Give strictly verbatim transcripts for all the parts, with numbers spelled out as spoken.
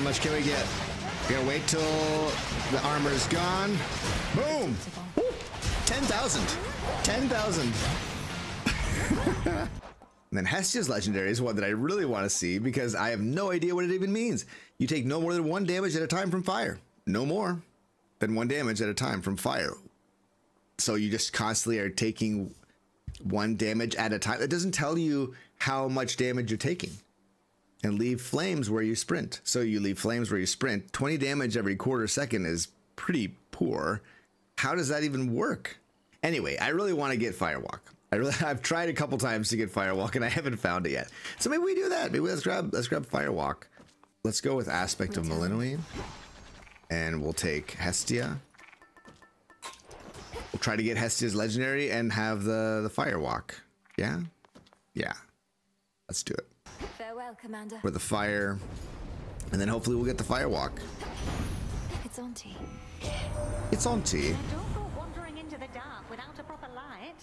How much can we get? We're gonna wait till the armor's gone. Boom! ten thousand. ten thousand. And then Hestia's legendary is one that I really want to see because I have no idea what it even means. You take no more than one damage at a time from fire. No more than one damage at a time from fire. So you just constantly are taking one damage at a time. It doesn't tell you how much damage you're taking. And leave flames where you sprint. So you leave flames where you sprint. twenty damage every quarter second is pretty poor. How does that even work? Anyway, I really want to get Firewalk. I really, I've tried a couple times to get Firewalk and I haven't found it yet. So maybe we do that. Maybe let's grab let's grab Firewalk. Let's go with Aspect of Melinoë. And we'll take Hestia. We'll try to get Hestia's legendary and have the, the Firewalk. Yeah? Yeah. Let's do it. Farewell, Commander. For the fire. And then hopefully we'll get the Firewalk. It's on T. It's on T. Don't go wandering into the dark without a proper light.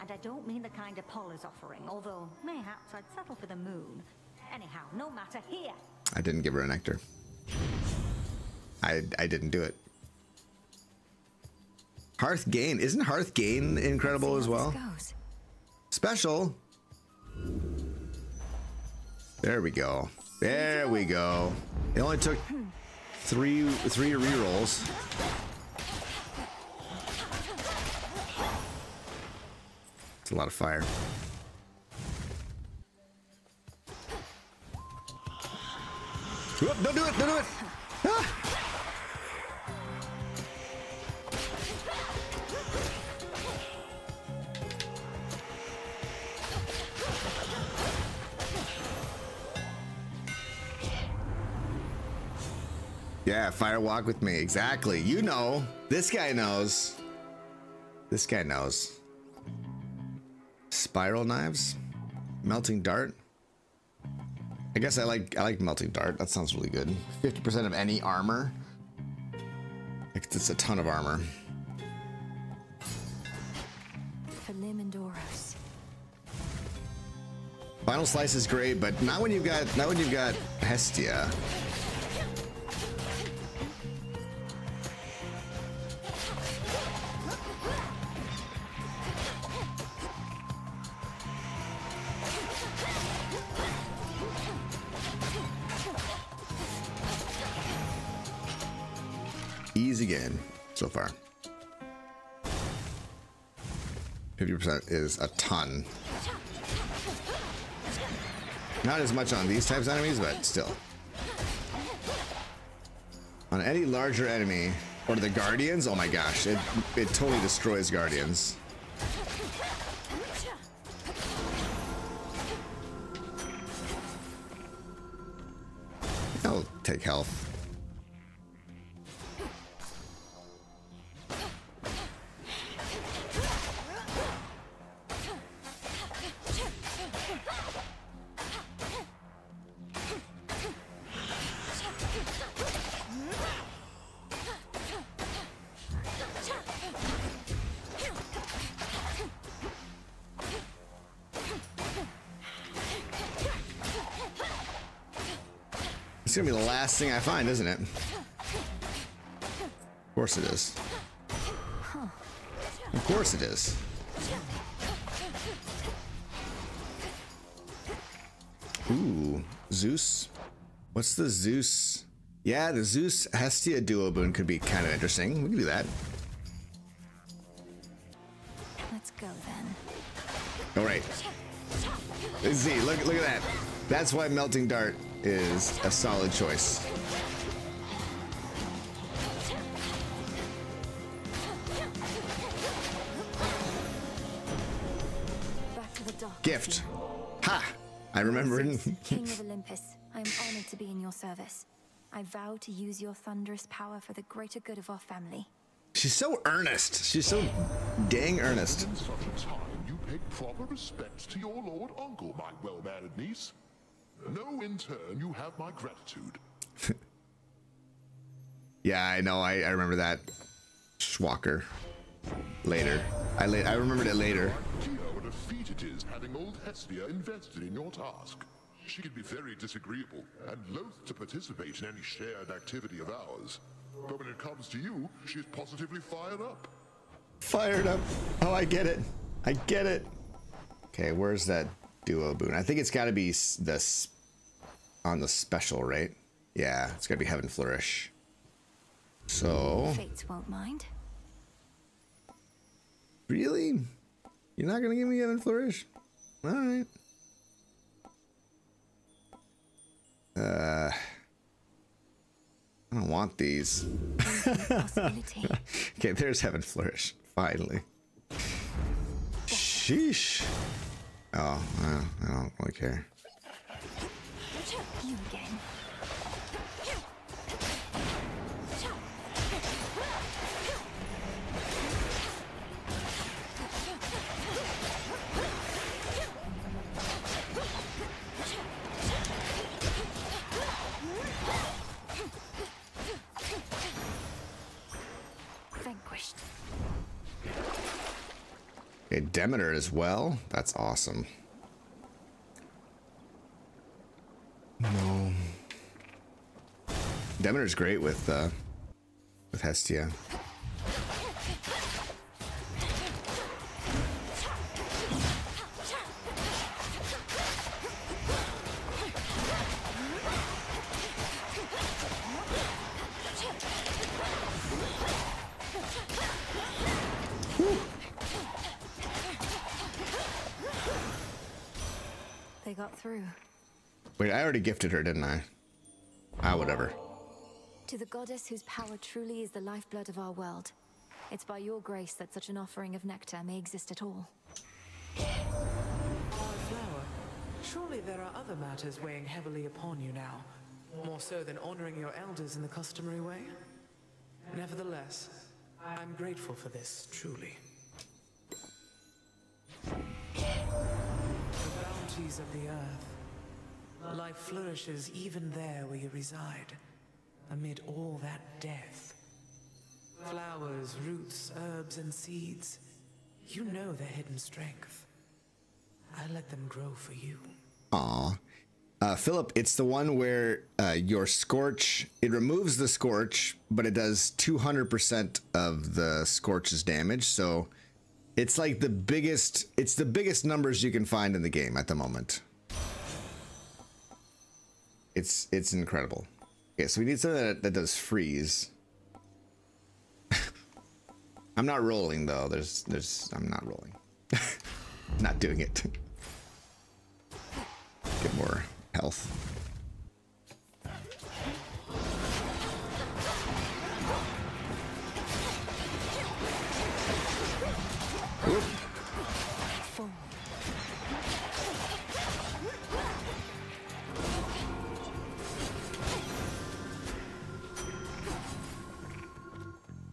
And I don't mean the kind Apollo's offering, although mayhaps I'd settle for the moon. Anyhow, no matter here. I didn't give her a nectar. I I didn't do it. Hearth Gain. Isn't Hearth Gain incredible as well? Special. There we go. There we go. It only took three three rerolls. It's a lot of fire. Whoop, don't do it! Don't do it! Ah. Yeah, Firewalk with me. Exactly. You know. This guy knows. This guy knows. Spiral knives? Melting Dart? I guess I like I like Melting Dart. That sounds really good. fifty percent of any armor. Like, it's a ton of armor. For Lim and Doros. Final slice is great, but not when you've got not when you've got Hestia. Easy game so far. fifty percent is a ton. Not as much on these types of enemies, but still. On any larger enemy, or the Guardians, oh my gosh, it, it totally destroys Guardians. I'll take health. It's gonna be the last thing I find, isn't it? Of course it is. Of course it is. Ooh, Zeus. What's the Zeus? Yeah, the Zeus Hestia Duo Boon could be kind of interesting. We can do that. Let's go then. All right. Let's see. Look, look at that. That's why Melting Dart is a solid choice. Back to the dock. Gift. Ha! I remember it. King of Olympus, I am honored to be in your service. I vow to use your thunderous power for the greater good of our family. She's so earnest. She's so dang earnest. In such a time, you pay proper respects to your lord uncle, my well-married niece. No, in turn, you have my gratitude. Yeah, I know. I, I remember that. Schwacker. Later. I la I remembered it later. What a feat it is having old Hestia invested in your task. She can be very disagreeable and loath to participate in any shared activity of ours. But when it comes to you, she's positively fired up. Fired up. Oh, I get it. I get it. Okay, where's that duo boon? I think it's got to be this on the special, right? Yeah, it's got to be Heaven Flourish. So. Fates won't mind. Really? You're not gonna give me Heaven Flourish? All right. Uh. I don't want these. Okay, there's Heaven Flourish. Finally. Sheesh. Oh, well, I don't really care. You again. Okay, Demeter as well. That's awesome. No. Demeter's great with uh, with Hestia. Through. Wait, I already gifted her, didn't I? Ah, whatever. To the goddess whose power truly is the lifeblood of our world, it's by your grace that such an offering of nectar may exist at all. Our flower. Surely there are other matters weighing heavily upon you now, more so than honoring your elders in the customary way. Nevertheless, I'm grateful for this, truly. Of the earth. Life flourishes even there where you reside, amid all that death. Flowers, roots, herbs, and seeds. You know their hidden strength. I let them grow for you. Aw. Uh, Philip, it's the one where uh, your Scorch, it removes the Scorch, but it does two hundred percent of the Scorch's damage, so... It's like the biggest, it's the biggest numbers you can find in the game at the moment. It's, it's incredible. Okay, so we need something that, that does freeze. I'm not rolling though. There's, there's, I'm not rolling. Not doing it. Get more health.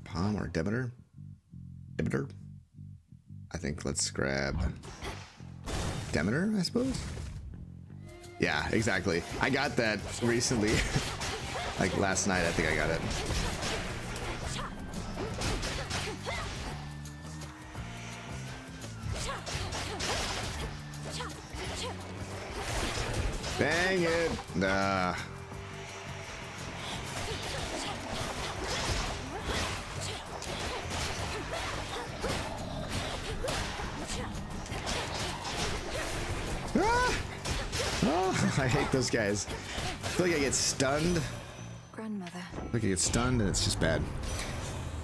Palm or Demeter? Demeter? I think let's grab Demeter, I suppose? Yeah, exactly. I got that recently. Like last night, I think I got it. Dang it! Nah. Ah! Oh, I hate those guys. I feel like I get stunned. Grandmother. I feel like I get stunned and it's just bad.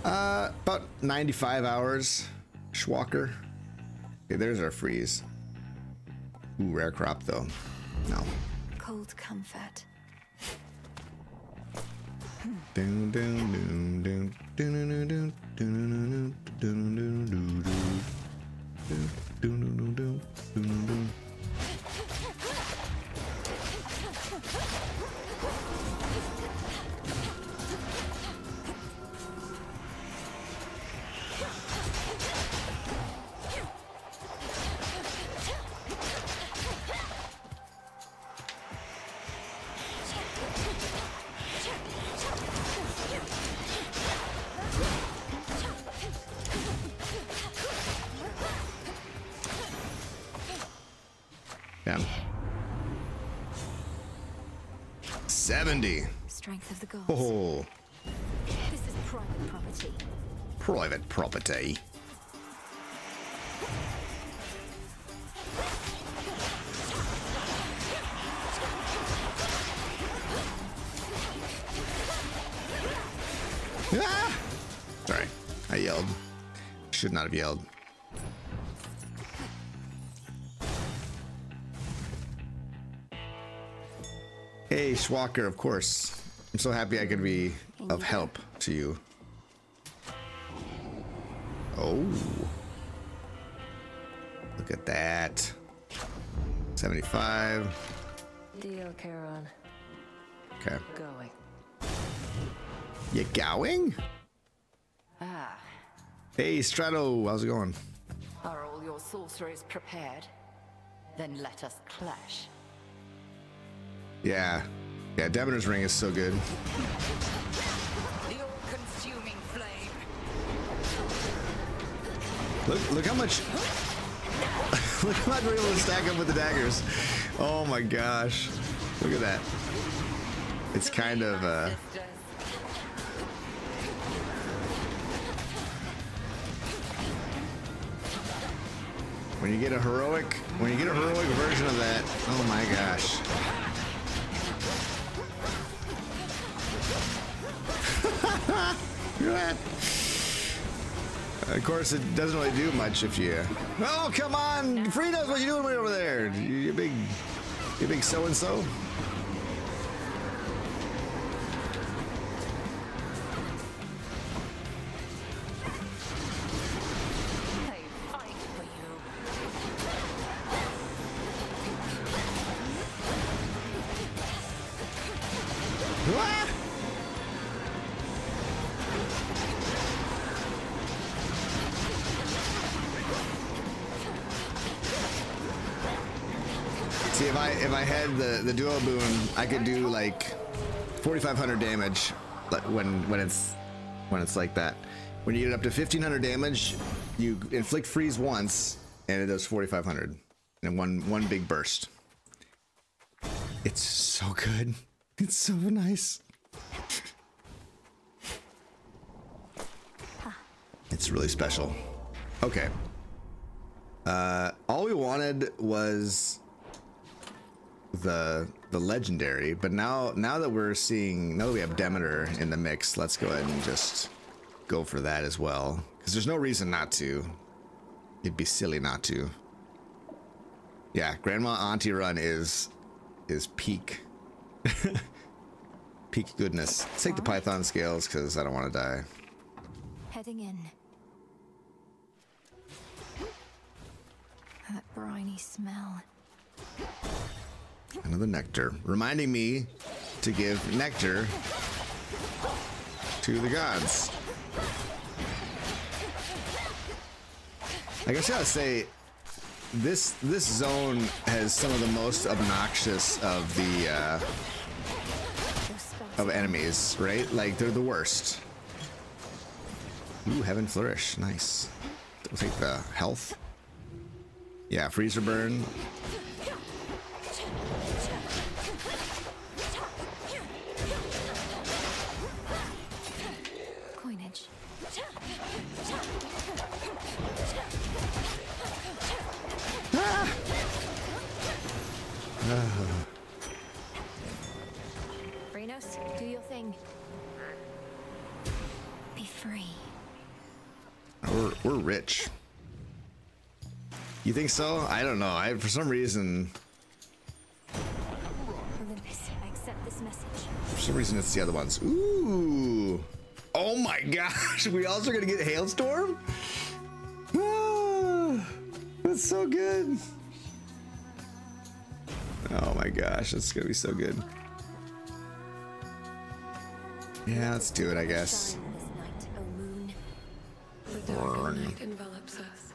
Uh, about ninety-five hours. Schwalker. Okay, there's our freeze. Ooh, rare crop though. No. Cold comfort. Doom, doom, doom, doom, doom, doom, doom, doom, doom, doom. seventy. Strength of the gods. Oh. This is private property. Private property. Ah! Sorry, I yelled. Should not have yelled. Hey, Schwacker, of course. I'm so happy I could be of help to you. Oh. Look at that. seventy-five. Deal, Charon. Okay. Going. You going? Ah. Hey, Strato, how's it going? Are all your sorceries prepared? Then let us clash. Yeah. Yeah, Demeter's ring is so good. The all-consuming flame. Look look how much look how much we're able to stack up with the daggers. Oh my gosh. Look at that. It's kind of uh when you get a heroic when you get a heroic version of that, oh my gosh. Of course, it doesn't really do much if you. Oh, come on, Frito's, what you doing way over there? You, you big, you big so and so. The, the duo boon, I could do like forty-five hundred damage when when it's when it's like that. When you get it up to fifteen hundred damage, you inflict freeze once and it does forty-five hundred in one one big burst. It's so good. It's so nice. It's really special. Okay. Uh, all we wanted was the the legendary, but now now that we're seeing now that we have Demeter in the mix, let's go ahead and just go for that as well, because there's no reason not to. It'd be silly not to. Yeah, Grandma Auntie Run is is peak peak goodness. Let's take the Python scales because I don't want to die. Heading in. That briny smell. Another nectar, reminding me to give nectar to the gods. I guess I gotta say, this this zone has some of the most obnoxious of the uh, of enemies, right? Like they're the worst. Ooh, Heaven Flourish, nice. We'll take the health. Yeah, freezer burn. Kronos, do your thing. Be free. We're, we're rich. You think so? I don't know. I for some reason. Olympus, I accept this message. For some reason, it's the other ones. Ooh! Oh my gosh! We also gonna get Hailstorm? Ah, that's so good. Oh my gosh, that's gonna be so good. Yeah, let's do it, I guess. The dark night envelops us.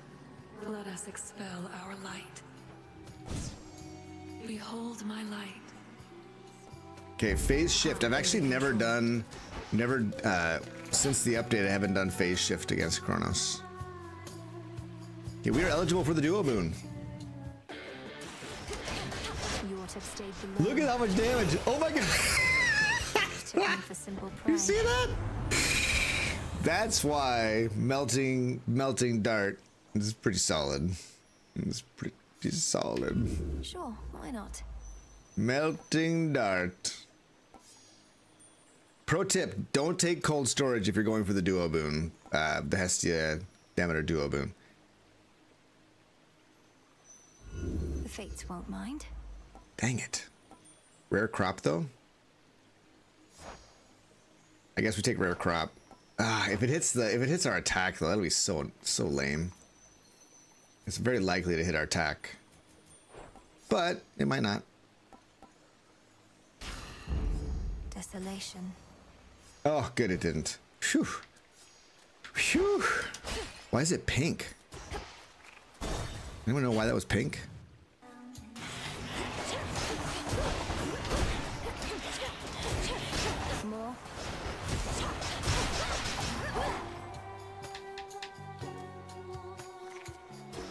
Let us expel our light. Behold my light. Okay, phase shift. I've actually never done, never uh, since the update. I haven't done phase shift against Kronos. Okay, we are eligible for the duo boon. Look at how much damage! Oh my god! to end the simple prize. You see that? That's why melting melting dart is pretty solid. It's pretty solid. Sure, why not? Melting dart. Pro tip, don't take cold storage if you're going for the duo boon. Uh, the Hestia Demeter Duo Boon. The fates won't mind. Dang it. Rare crop though? I guess we take rare crop. Ah, if it hits the if it hits our attack though, that'll be so so lame. It's very likely to hit our attack. But it might not. Desolation. Oh good it didn't. Phew. Phew. Why is it pink? Anyone know why that was pink?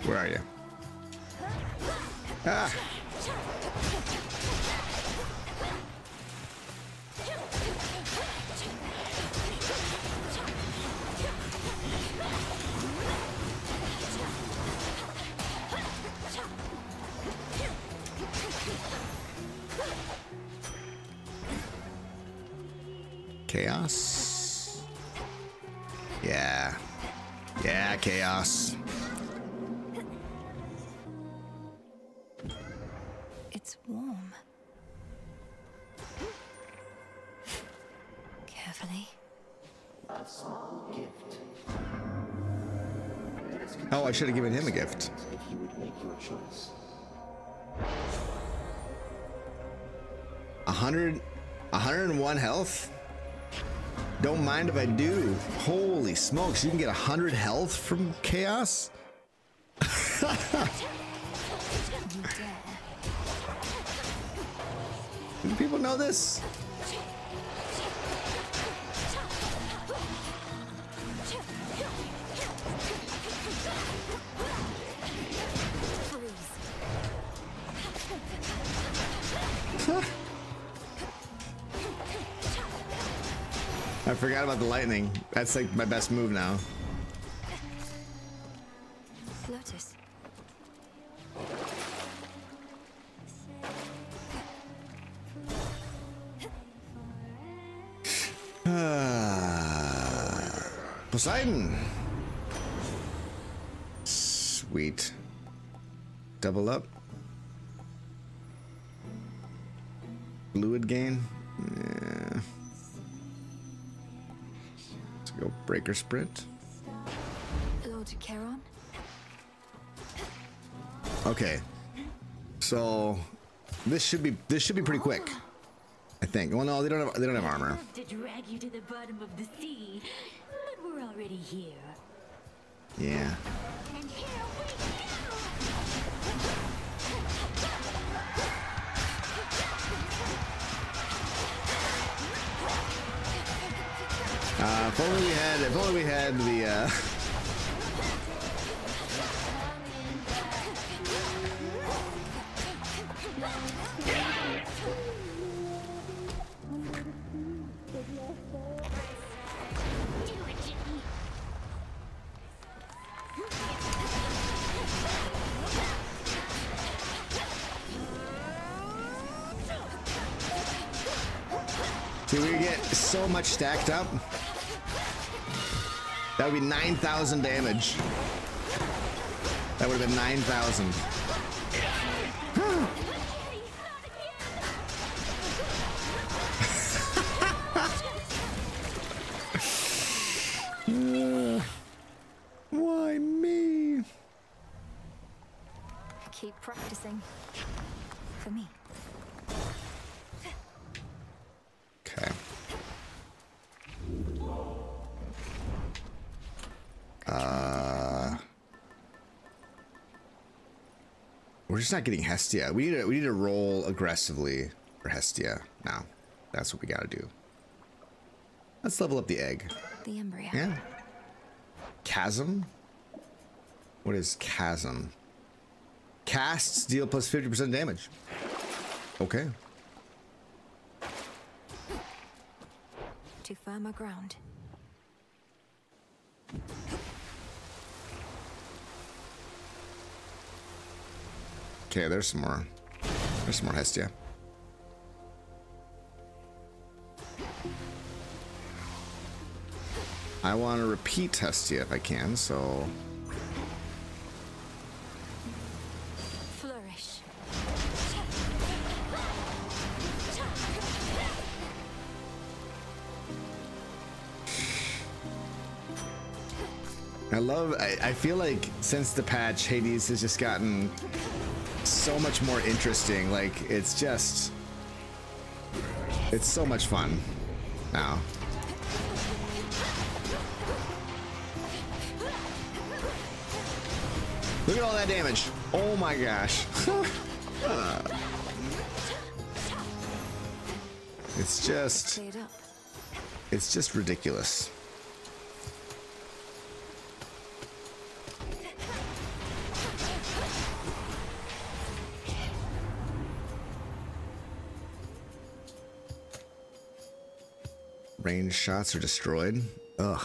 Where are you? Ah! Chaos. Yeah. Yeah, chaos. It's warm. Carefully. A small gift. Oh, I should have given him a gift. If you would make your choice. A hundred, a hundred and one health. Don't mind if I do. Holy smokes! You can get a hundred health from chaos. Do people know this? I forgot about the lightning. That's like my best move now. Lotus. Poseidon. Sweet. Double up. Fluid gain. Yeah. Let's go breaker sprint. Lord Charon. Okay. So this should be this should be pretty quick. I think. Well, no, they don't have they don't have armor. To drag you to the bottom of the sea, but we're already here. Yeah. And here we go. Uh, if only we had if only we had the uh do we get so much stacked up? That would be nine thousand damage. That would have been nine thousand. uh, why me? Keep practicing. For me. Okay. Uh, we're just not getting Hestia. We need to, we need to roll aggressively for Hestia now. That's what we gotta do. Let's level up the egg. The embryo. Yeah. Chasm. What is chasm? Casts deal plus fifty percent damage. Okay. to firmer ground. Okay, there's some more. There's some more Hestia. I want to repeat Hestia if I can, so... I love, I, I feel like since the patch, Hades has just gotten so much more interesting. Like, it's just, it's so much fun now. Look at all that damage. Oh my gosh. uh, it's just, it's just ridiculous. Range shots are destroyed. Ugh.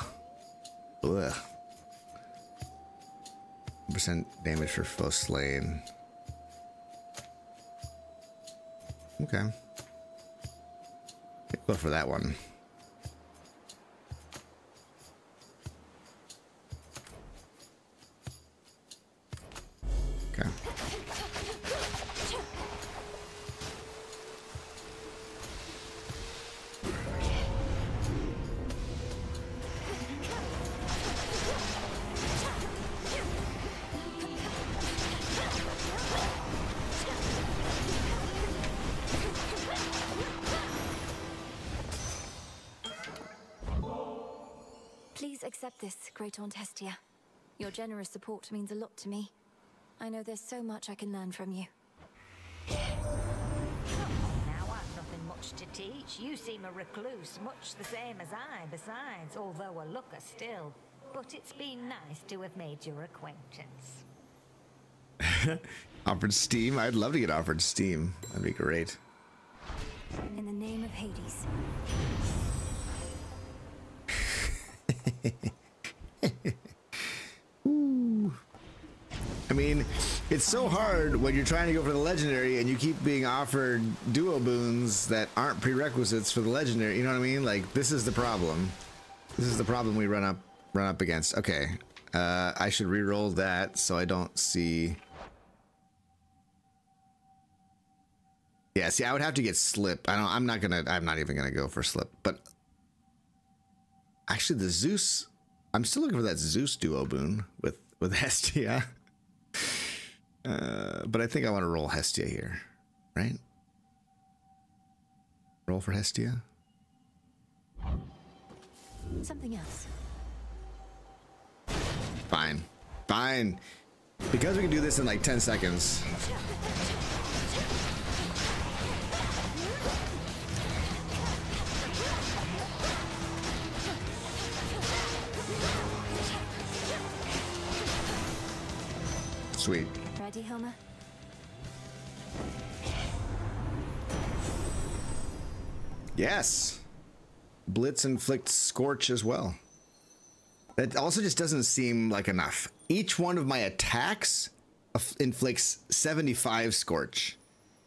Ugh. one percent damage for foe slain. Okay. Go for that one. Okay. Great Aunt Hestia, your generous support means a lot to me. I know there's so much I can learn from you. Now I've nothing much to teach. You seem a recluse, much the same as I, besides, although a looker still. But it's been nice to have made your acquaintance. Offered steam? I'd love to get offered steam. That'd be great. In the name of Hades. Ooh. I mean, it's so hard when you're trying to go for the legendary and you keep being offered duo boons that aren't prerequisites for the legendary. You know what I mean? Like, this is the problem. This is the problem we run up run up against. Okay, uh, I should re-roll that so I don't see. Yeah, see, I would have to get slip. I don't. I'm not gonna. I'm not even gonna go for slip. But actually, the Zeus. I'm still looking for that Zeus duo boon with, with Hestia. Uh, but I think I want to roll Hestia here, right? Roll for Hestia. Something else. Fine. Fine. Because we can do this in like ten seconds. Sweet. Ready, Homer? Yes. Blitz inflicts Scorch as well. That also just doesn't seem like enough. Each one of my attacks inflicts seventy-five Scorch.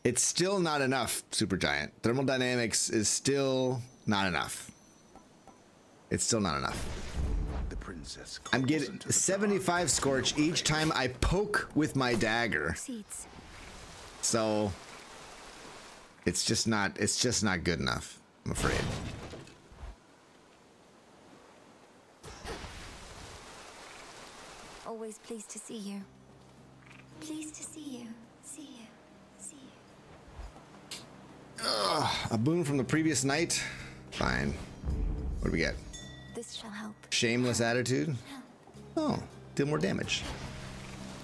It's still not enough, Supergiant. Thermodynamics is still not enough. It's still not enough. I'm getting seventy-five Scorch each time I poke with my dagger. So it's just not it's just not good enough, I'm afraid. Always pleased to see you. Pleased to see you. See you. See you. Ugh, a boon from the previous night? Fine. What do we get? This shall help. Shameless attitude. Oh, did more damage.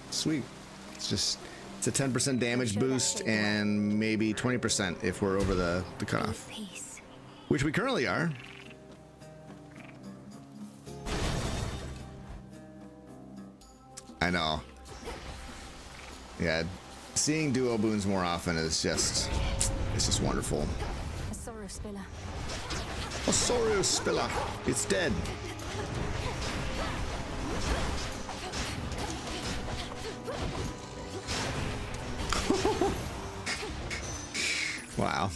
Sweet. It's just it's a ten percent damage boost and maybe twenty percent if we're over the, the cutoff, which we currently are. I know. Yeah, seeing duo boons more often is just it's just wonderful. A sorrow spiller. A Sorrow Spiller. It's dead. Wow.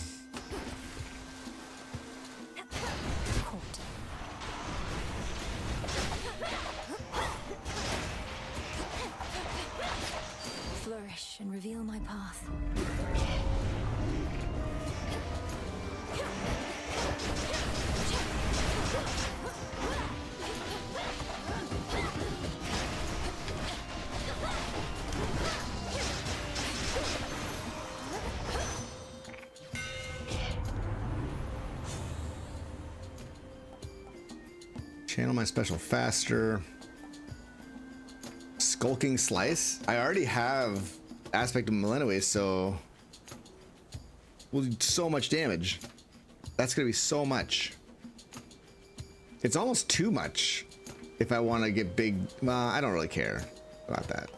Flourish and reveal my path. Channel my special faster. Skulking Slice. I already have Aspect of Melinoë, so we'll do so much damage. That's gonna be so much. It's almost too much. If I want to get big, well, I don't really care about that.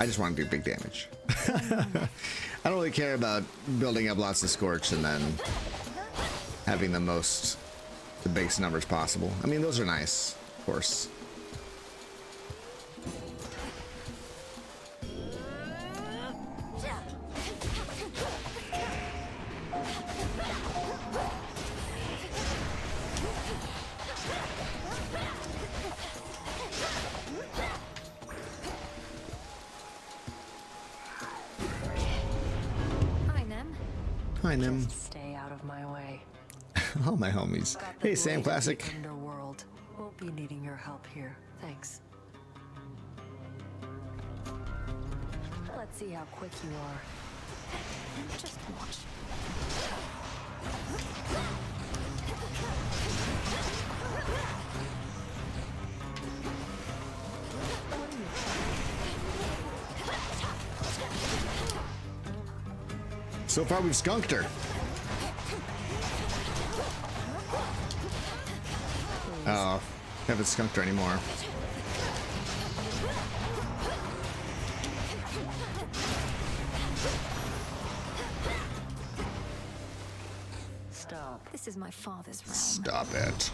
I just want to do big damage. I don't really care about building up lots of Scorch and then having the most. The biggest numbers possible. I mean, those are nice, of course. Hi, Nem. Hi, Nem. Stay out of my way. All my homies. Hey, Sam Classic. Underworld. Won't be needing your help here. Thanks. Let's see how quick you are. Just watch. So far, we've skunked her. Oh, haven't skunked her anymore. Stop. This is my father's realm. Stop it.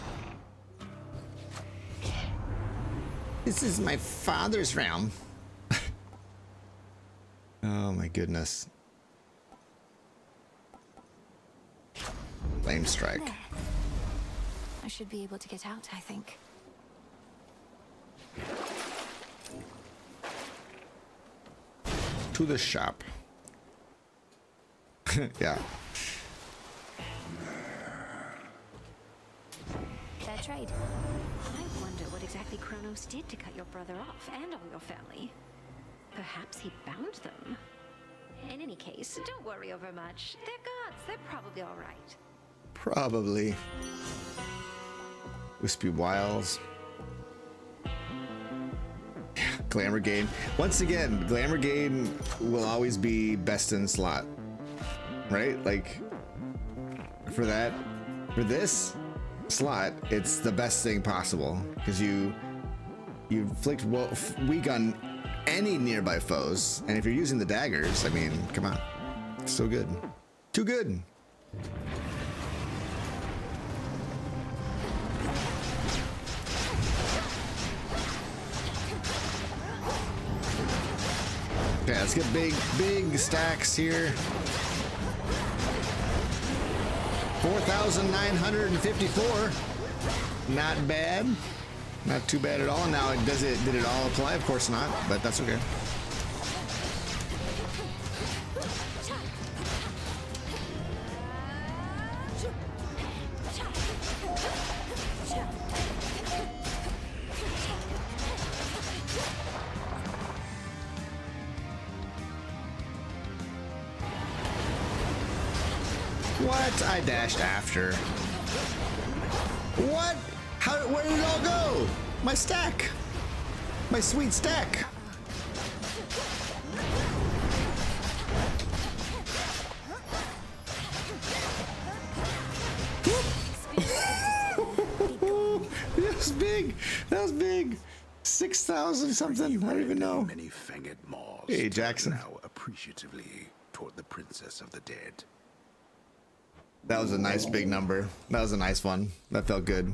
This is my father's realm. Oh my goodness. Flame strike. I should be able to get out, I think. To the shop. Yeah. Fair trade. I wonder what exactly Kronos did to cut your brother off and all your family. Perhaps he bound them. In any case, don't worry over much. They're gods. They're probably all right. Probably. Wispy Wiles. Glamour game. Once again, Glamour game will always be best in slot. Right? Like, for that, for this slot, it's the best thing possible. Because you, you inflict weak on any nearby foes. And if you're using the daggers, I mean, come on. It's so good. Too good. Okay, let's get big, big stacks here. four thousand nine hundred fifty-four. Not bad. Not too bad at all. Now, it does it, did it all apply? Of course not, but that's okay. I dashed after. What? How? Where did it all go? My stack. My sweet stack. That was big. That was big. Six thousand something. I don't even know. Many fanged maws. Hey, Jackson. Now appreciatively toward the princess of the dead. That was a nice big number. That was a nice one. That felt good.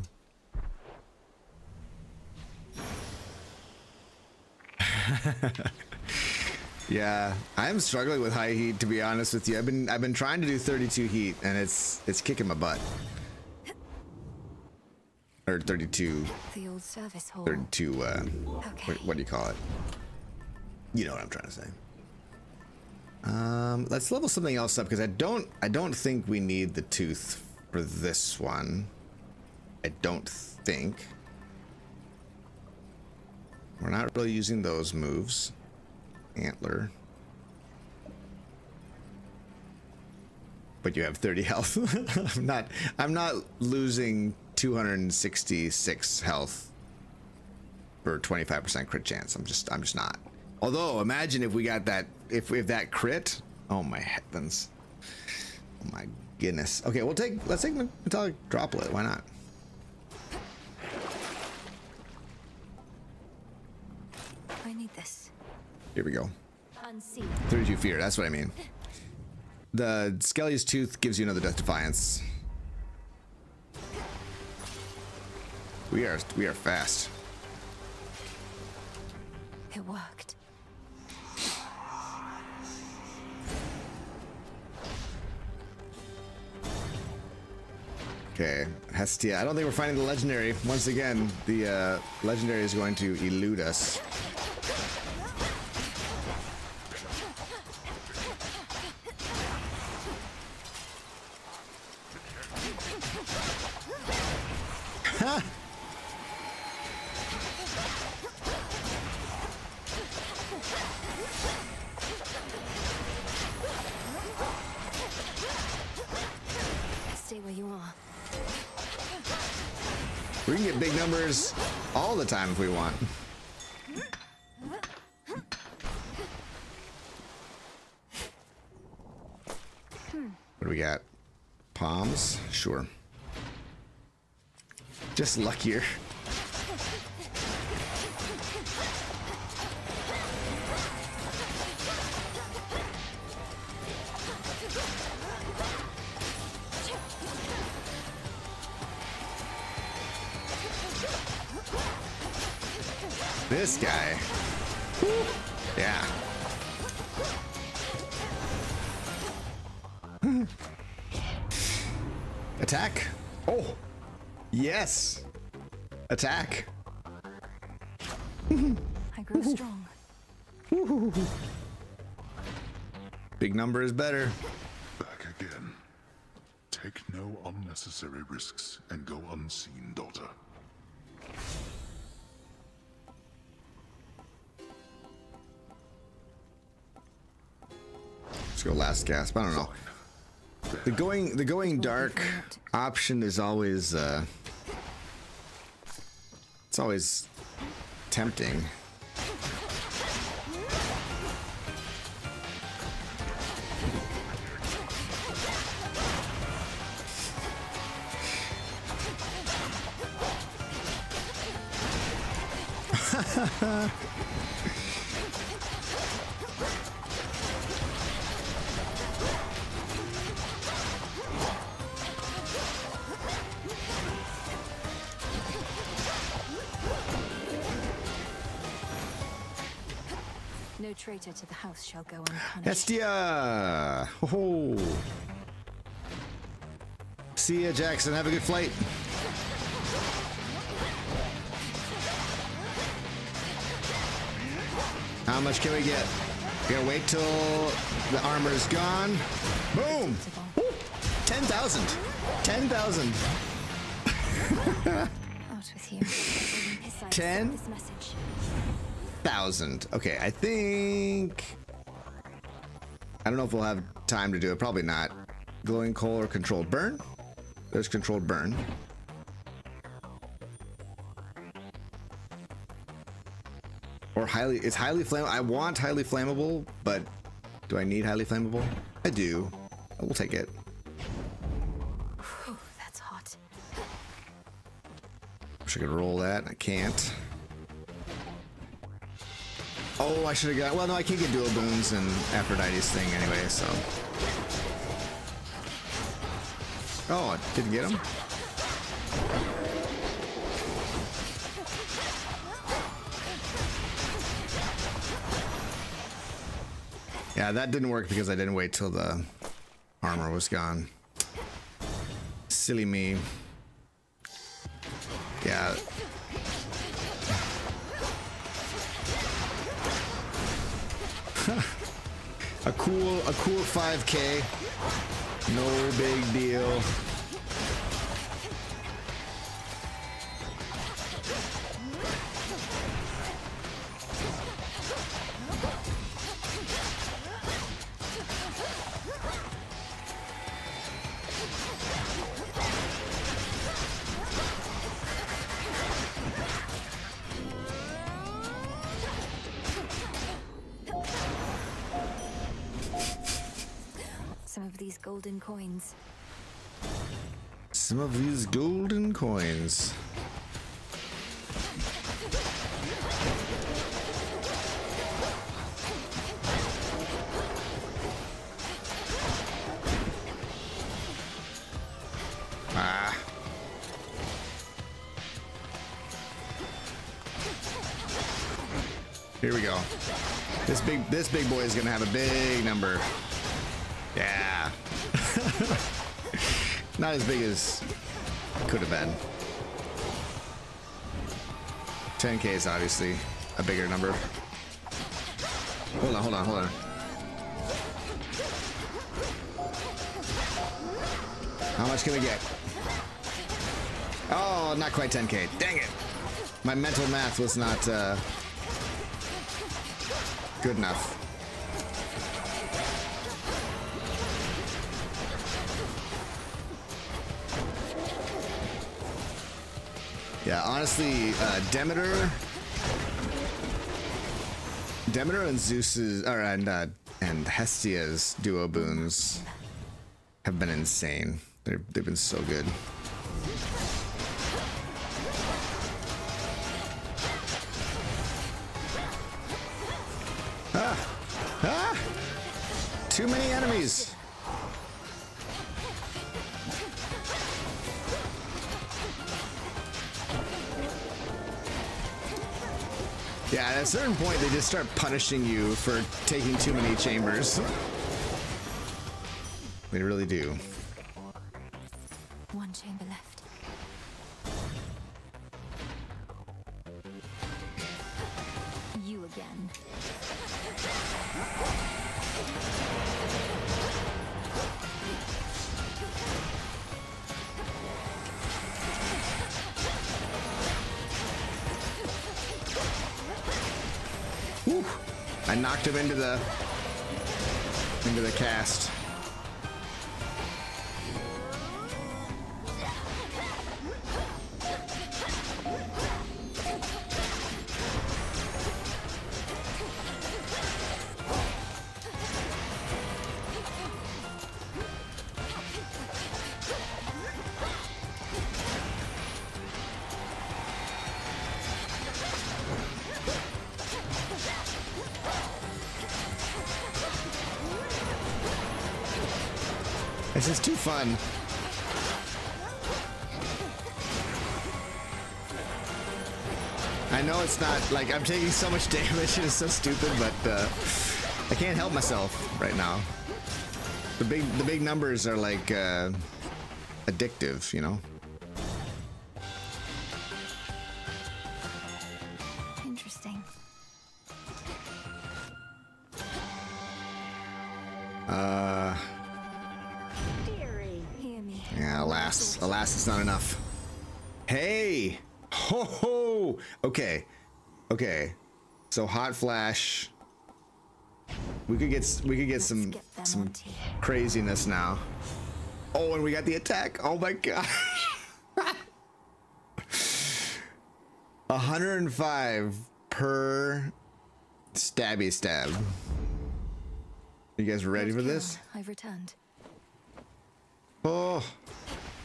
Yeah, I'm struggling with high heat, to be honest with you. I've been I've been trying to do thirty-two heat, and it's it's kicking my butt. Or thirty-two. The old service hall. thirty-two. Uh, okay. what, what do you call it? You know what I'm trying to say. Um, let's level something else up because I don't I don't think we need the tooth for this one. I don't think. We're not really using those moves. Antler. But you have thirty health. I'm not I'm not losing two hundred sixty-six health for twenty-five percent crit chance. I'm just I'm just not. Although imagine if we got that if if that crit. Oh my heavens. Oh my goodness. Okay, we'll take let's take metallic droplet. Why not? I need this. Here we go. thirty-two fear, that's what I mean. The Skelly's Tooth gives you another Death Defiance. We are we are fast. It worked. Okay, Hestia. I don't think we're finding the legendary. Once again, the uh, legendary is going to elude us. All the time if we want. What do we got? Palms? Sure. Just luckier. This guy. Woo. Yeah. Attack. Oh. Yes. Attack. I grew strong. Big number is better. Back again. Take no unnecessary risks and go unseen, daughter. Go last gasp. I don't know. The going the going dark option is always uh, it's always tempting. To the house shall go unpunished. Hestia! Ho-ho. See ya, Jackson. Have a good flight. How much can we get? We gotta wait till the armor is gone. Boom! Ten thousand. Ten thousand. Out with you. Ten. Thousand. Okay, I think I don't know if we'll have time to do it. Probably not. Glowing coal or controlled burn. There's controlled burn. Or highly it's highly flammable. I want highly flammable, but do I need highly flammable? I do. We'll take it. Whew, that's hot. Wish I could roll that. I can't. Oh, I should have got. Well, no, I can't get dual boons and Aphrodite's thing anyway, so. Oh, I didn't get him. Yeah, that didn't work because I didn't wait till the armor was gone. Silly me. Yeah. A cool, a cool five K. No big deal. Golden coins. Some of these golden coins. Ah. Here we go. This big this big boy is gonna have a big number. Yeah. Not as big as could have been. ten K is obviously a bigger number. Hold on, hold on, hold on. How much can we get? Oh, not quite ten K. Dang it. My mental math was not uh, good enough. Yeah, honestly, uh, Demeter, Demeter and Zeus's, or and uh, and Hestia's duo boons have been insane. They're, they've been so good. Ah, ah! Too many enemies. Yeah, at a certain point, they just start punishing you for taking too many chambers. They really do. One chamber left. You again. Whew. I knocked him into the into the cast. This is too fun. I know it's not, like, I'm taking so much damage, it's so stupid, but uh, I can't help myself right now. The big, the big numbers are, like, uh, addictive, you know? Interesting. Uh... Yeah, alas, alas, it's not enough. Hey, ho ho. Okay, okay. So hot flash. We could get we could get Let's some get some craziness now. Oh, and we got the attack. Oh my gosh. one hundred and five per stabby stab. You guys ready for this? I've returned. Oh,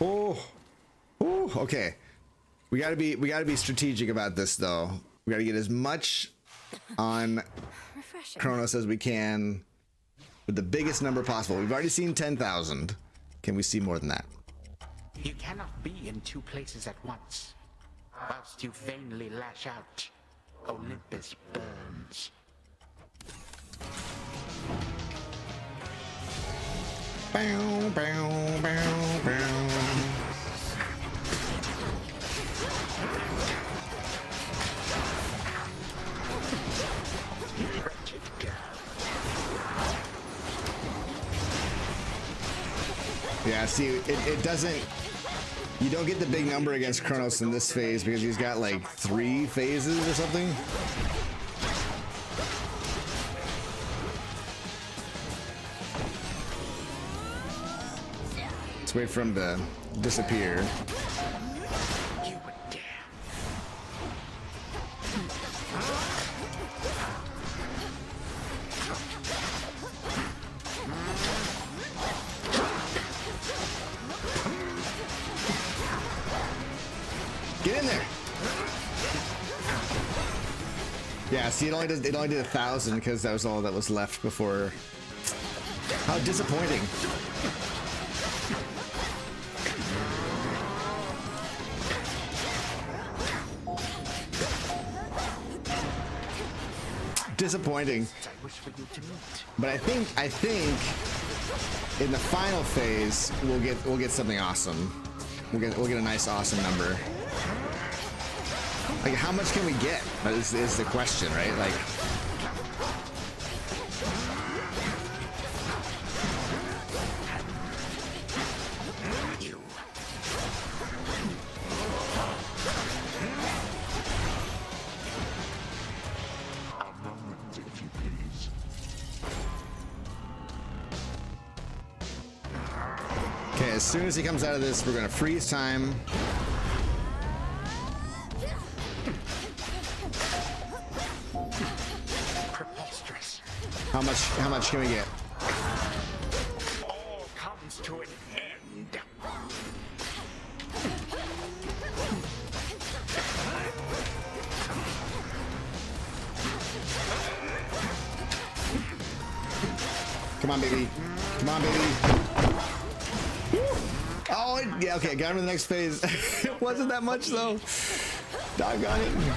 oh, oh, okay. We gotta be, we gotta be strategic about this though. We gotta get as much on Kronos as we can with the biggest number possible. We've already seen ten thousand. Can we see more than that? You cannot be in two places at once. Whilst you vainly lash out, Olympus burns. Bow, bow, bow, bow. Yeah, see, it, it doesn't... You don't get the big number against Kronos in this phase because he's got like three phases or something. Let's wait for him to disappear. You were damn. Get in there. Yeah, see, it only does, it only did a thousand because that was all that was left before. How disappointing. Disappointing, but I think I think in the final phase we'll get we'll get something awesome. We'll get we'll get a nice awesome number. Like how much can we get? That is, is the question, right? Like. As soon as he comes out of this, we're gonna freeze time. Preposterous. How much? How much can we get? All comes to an end. Come on, baby. Come on, baby. Yeah, okay, got him in the next phase. It wasn't that much though. Doggone it.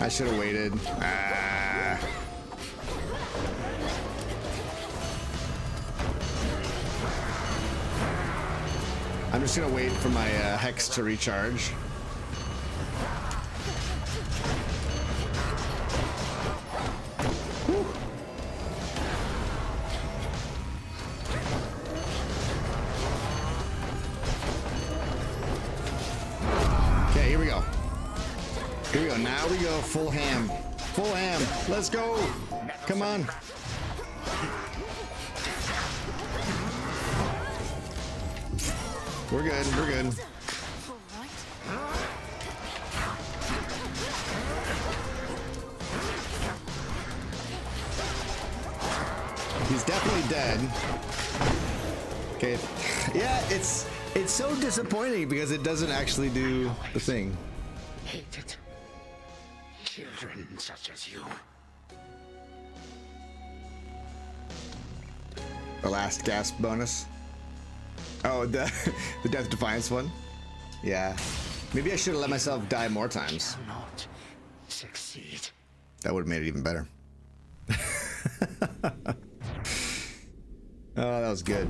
I should have waited. Ah. I'm just gonna wait for my uh, hex to recharge. Full ham. Full ham. Let's go. Come on. We're good. We're good. He's definitely dead. Okay. Yeah, it's it's so disappointing because it doesn't actually do the thing. Children such as you. The last gasp bonus. Oh, the the Death Defiance one. Yeah. Maybe I should have let myself die more times. Not succeed. That would have made it even better. Oh, that was good.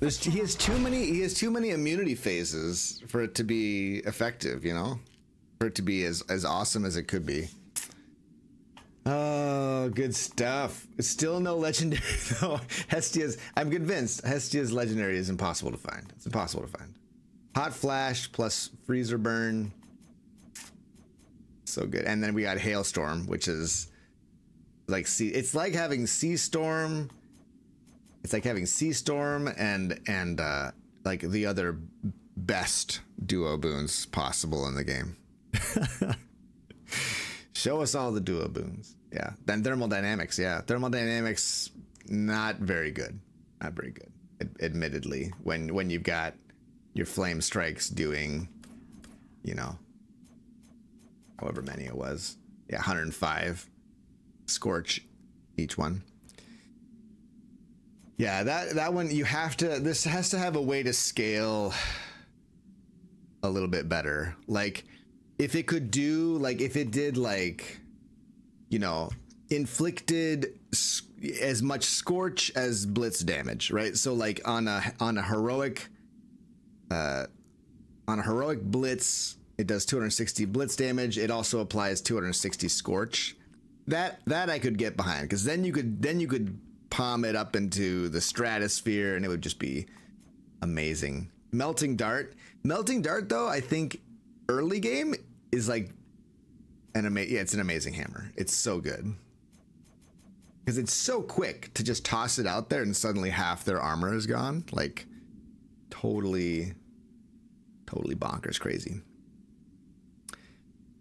There's, he has too many. He has too many immunity phases for it to be effective. You know. For it to be as, as awesome as it could be. Oh, good stuff. Still no legendary though. Hestia's, I'm convinced Hestia's legendary is impossible to find. It's impossible to find. Hot flash plus freezer burn. So good. And then we got Hailstorm, which is like sea, it's like having Sea Storm. It's like having Sea Storm and and uh like the other best duo boons possible in the game. Show us all the duo boons. Yeah, then thermodynamics. Yeah, thermodynamics not very good, not very good, Ad admittedly when when you've got your flame strikes doing, you know, however many it was. Yeah, one hundred five scorch each one. Yeah, that that one you have to. This has to have a way to scale a little bit better. Like, if it could do, like, if it did, like, you know, inflicted as much scorch as blitz damage, right? So, like, on a on a heroic, uh, on a heroic blitz, it does two hundred sixty blitz damage. It also applies two hundred sixty scorch. That that I could get behind, because then you could then you could. palm it up into the stratosphere and it would just be amazing. Melting Dart. Melting Dart, though, I think early game is like an amazing, yeah, it's an amazing hammer. It's so good. Because it's so quick to just toss it out there and suddenly half their armor is gone. Like, totally, totally bonkers crazy.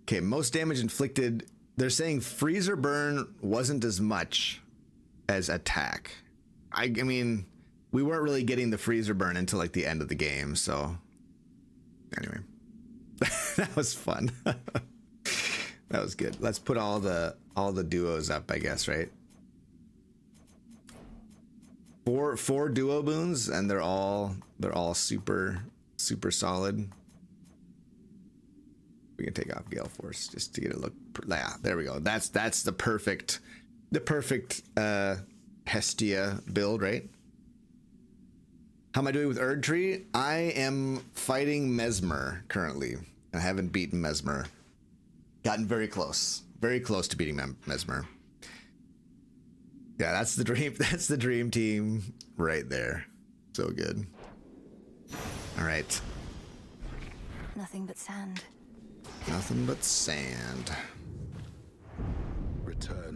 Okay, most damage inflicted. They're saying freezer burn wasn't as much as attack. I, I mean, we weren't really getting the freezer burn until like the end of the game, so anyway. That was fun. That was good. Let's put all the all the duos up, I guess, right? Four four duo boons, and they're all they're all super super solid. We can take off Gale Force just to get it look. Yeah, there we go. That's that's the perfect The perfect uh, Hestia build, right? How am I doing with Erdtree? I am fighting Mesmer currently. I haven't beaten Mesmer. Gotten very close. Very close to beating Mesmer. Yeah, that's the dream. That's the dream team right there. So good. All right. Nothing but sand. Nothing but sand. Return.